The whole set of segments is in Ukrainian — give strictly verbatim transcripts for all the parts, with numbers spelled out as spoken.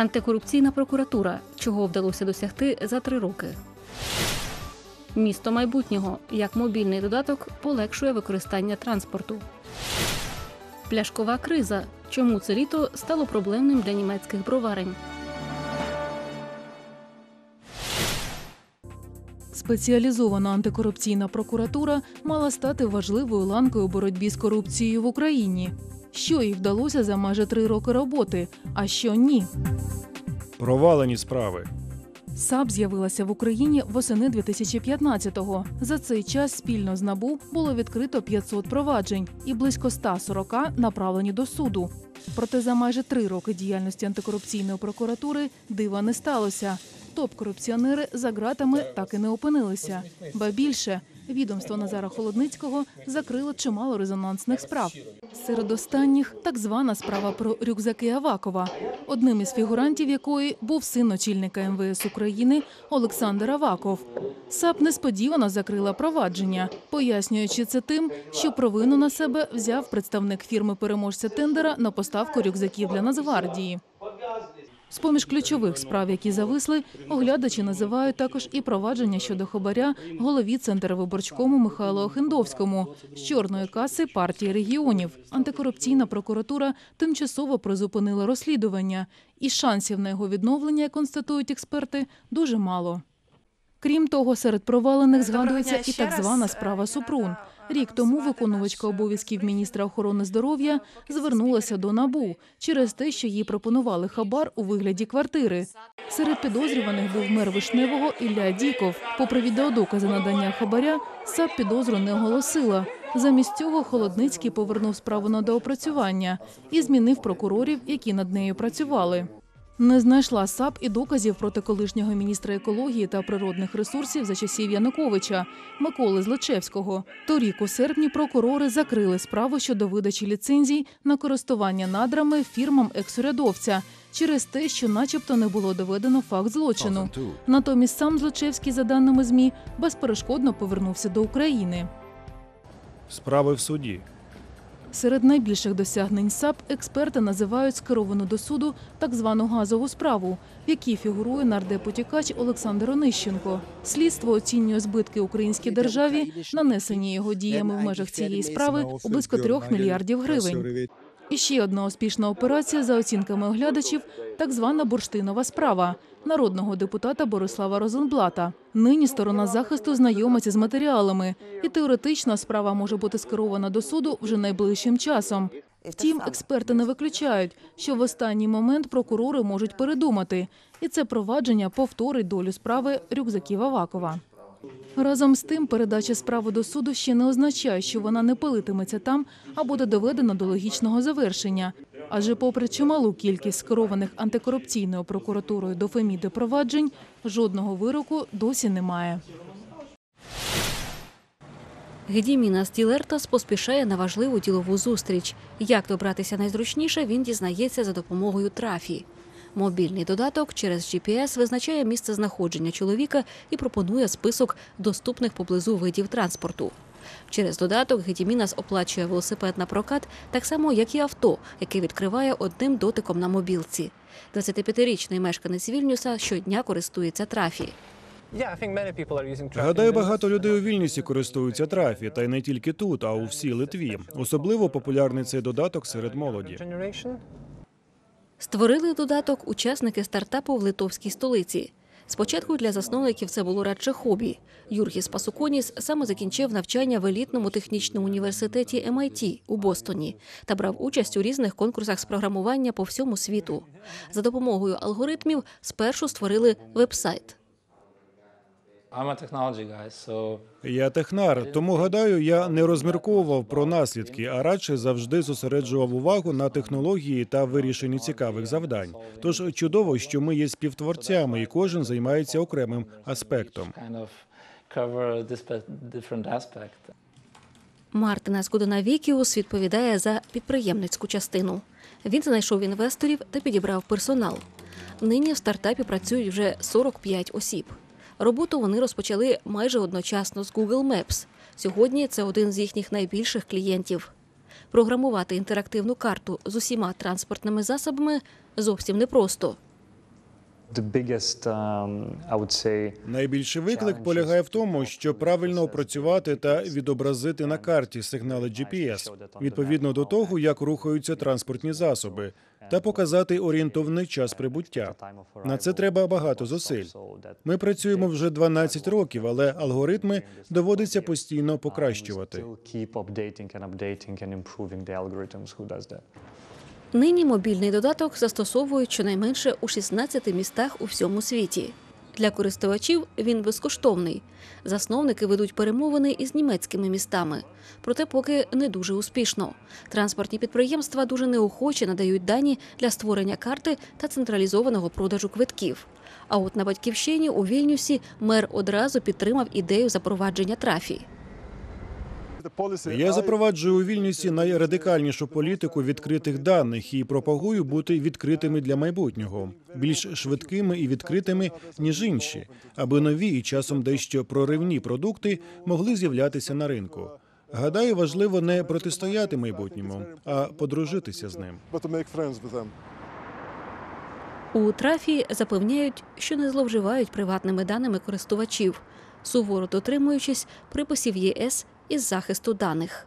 Антикорупційна прокуратура. Чого вдалося досягти за три роки? Місто майбутнього. Як мобільний додаток полегшує використання транспорту. Пляшкова криза. Чому це літо стало проблемним для німецьких броварень? Спеціалізована антикорупційна прокуратура мала стати важливою ланкою боротьби з корупцією в Україні. Що їй вдалося за майже три роки роботи, а що ні? Провалені справи. САП з'явилася в Україні восени дві тисячі п'ятнадцятого. За цей час спільно з НАБУ було відкрито п'ятсот проваджень і близько ста сорока направлені до суду. Проте за майже три роки діяльності антикорупційної прокуратури дива не сталося. Топ-корупціонери за ґратами так і не опинилися. Ба більше, відомство Назара Холодницького закрило чимало резонансних справ. Серед останніх так звана справа про рюкзаки Авакова, одним із фігурантів якої був син начальника ем ве ес України Олександр Аваков. САП несподівано закрила провадження, пояснюючи це тим, що провину на себе взяв представник фірми-переможця тендера на поставку рюкзаків для Нацгвардії. З-поміж ключових справ, які зависли, оглядачі називають також і провадження щодо хабаря голові Центрвиборчкому Михайлу Охендовському з чорної каси партії регіонів. Антикорупційна прокуратура тимчасово призупинила розслідування, і шансів на його відновлення, як констатують експерти, дуже мало. Крім того, серед провалених згадується і так звана справа «Супрун». Рік тому виконувачка обов'язків міністра охорони здоров'я звернулася до НАБУ через те, що їй пропонували хабар у вигляді квартири. Серед підозрюваних був мер Вишневого Ілля Діков. Попри відеодокази надання хабаря, САП підозру не оголосила. Замість цього Холодницький повернув справу на доопрацювання і змінив прокурорів, які над нею працювали. Не знайшла САП і доказів проти колишнього міністра екології та природних ресурсів за часів Януковича Миколи Злочевського. Торік у серпні прокурори закрили справу щодо видачі ліцензій на користування надрами фірмам екс-урядовця через те, що начебто не було доведено факт злочину. Натомість сам Злочевський, за даними ЗМІ, безперешкодно повернувся до України. Справи в суді. Серед найбільших досягнень САП експерти називають скеровану до суду так звану газову справу, в якій фігурує нардеп-утікач Олександр Онищенко. Слідство оцінює збитки українській державі, нанесені його діями в межах цієї справи, у близько трьох мільярдів гривень. І ще одна успішна операція, за оцінками оглядачів, так звана бурштинова справа народного депутата Борислава Розенблата. Нині сторона захисту знайомиться з матеріалами, і теоретично справа може бути скерована до суду вже найближчим часом. Втім, експерти не виключають, що в останній момент прокурори можуть передумати, і це провадження повторить долю справи рюкзаків Авакова. Разом з тим, передача справи до суду ще не означає, що вона не пилитиметься там, а буде доведена до логічного завершення. Адже попри чималу кількість скерованих антикорупційною прокуратурою до Феміди проваджень, жодного вироку досі немає. Гідімінас Стілертас поспішає на важливу ділову зустріч. Як добратися найзручніше, він дізнається за допомогою Trafi. Мобільний додаток через джі пі ес визначає місце знаходження чоловіка і пропонує список доступних поблизу видів транспорту. Через додаток Гідімінас оплачує велосипед на прокат, так само, як і авто, яке відкриває одним дотиком на мобілці. двадцятип'ятирічний мешканець Вільнюса щодня користується Trafi. Гадаю, багато людей у Вільнюсі користуються Trafi, та й не тільки тут, а у всій Литві. Особливо популярний цей додаток серед молоді. Створили додаток учасники стартапу в литовській столиці. Спочатку для засновників це було радше хобі. Юргіс Пасуконіс саме закінчив навчання в елітному технічному університеті ем ай ті у Бостоні та брав участь у різних конкурсах з програмування по всьому світу. За допомогою алгоритмів спершу створили веб-сайт. Я технар, тому, гадаю, я не розмірковував про наслідки, а радше завжди зосереджував увагу на технології та вирішенні цікавих завдань. Тож чудово, що ми є співтворцями і кожен займається окремим аспектом. Мартінас Гаждонавічус відповідає за підприємницьку частину. Він знайшов інвесторів та підібрав персонал. Нині в стартапі працюють вже сорок п'ять осіб. Роботу вони розпочали майже одночасно з Google Maps. Сьогодні це один з їхніх найбільших клієнтів. Програмувати інтерактивну карту з усіма транспортними засобами зовсім непросто. Найбільший виклик полягає в тому, що правильно опрацювати та відобразити на карті сигнали джі пі ес, відповідно до того, як рухаються транспортні засоби, та показати орієнтовний час прибуття. На це треба багато зусиль. Ми працюємо вже дванадцять років, але алгоритми доводиться постійно покращувати. Нині мобільний додаток застосовують щонайменше у шістнадцяти містах у всьому світі. Для користувачів він безкоштовний. Засновники ведуть перемовини із німецькими містами. Проте поки не дуже успішно. Транспортні підприємства дуже неохоче надають дані для створення карти та централізованого продажу квитків. А от на Батьківщині у Вільнюсі мер одразу підтримав ідею запровадження Trafi. Я запроваджую у Вільнюсі найрадикальнішу політику відкритих даних і пропагую бути відкритими для майбутнього, більш швидкими і відкритими, ніж інші, аби нові і часом дещо проривні продукти могли з'являтися на ринку. Гадаю, важливо не протистояти майбутньому, а подружитися з ним. У Trafi запевняють, що не зловживають приватними даними користувачів, суворо дотримуючись приписів ЄС із захисту даних.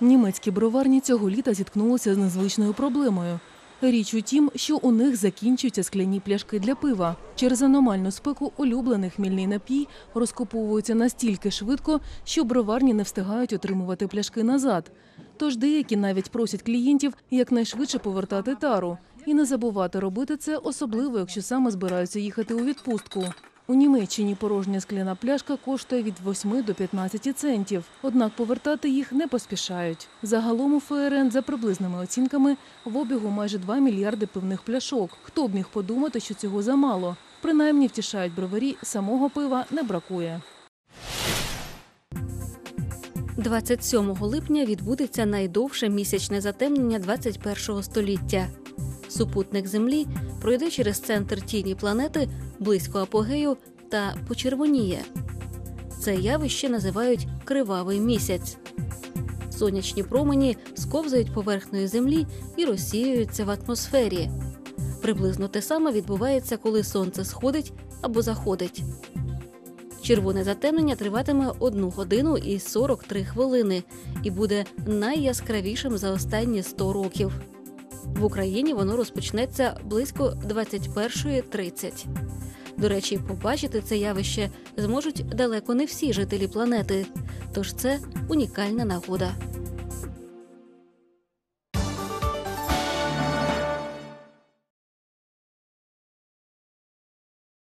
Німецькі броварні цього літа зіткнулися з незвичною проблемою. Річ у тім, що у них закінчуються скляні пляшки для пива. Через аномальну спеку улюблений хмільний напій розкуповується настільки швидко, що броварні не встигають отримувати пляшки назад. Тож деякі навіть просять клієнтів якнайшвидше повертати тару. І не забувати робити це, особливо якщо саме збираються їхати у відпустку. У Німеччині порожня скляна пляшка коштує від восьми до п'ятнадцяти центів, однак повертати їх не поспішають. Загалом у ФРН, за приблизними оцінками, в обігу майже два мільярди пивних пляшок. Хто б міг подумати, що цього замало? Принаймні, втішають броварі, самого пива не бракує. двадцять сьомого липня відбудеться найдовше місячне затемнення двадцять першого століття. Супутник Землі пройде через центр тіні планети близько апогею та почервоніє. Це явище називають «кривавий місяць». Сонячні промені сковзають поверхнею Землі і розсіюються в атмосфері. Приблизно те саме відбувається, коли сонце сходить або заходить. Червоне затемнення триватиме одну годину і сорок три хвилини і буде найяскравішим за останні сто років. В Україні воно розпочнеться близько двадцять першої тридцять. До речі, побачити це явище зможуть далеко не всі жителі планети, тож це унікальна нагода.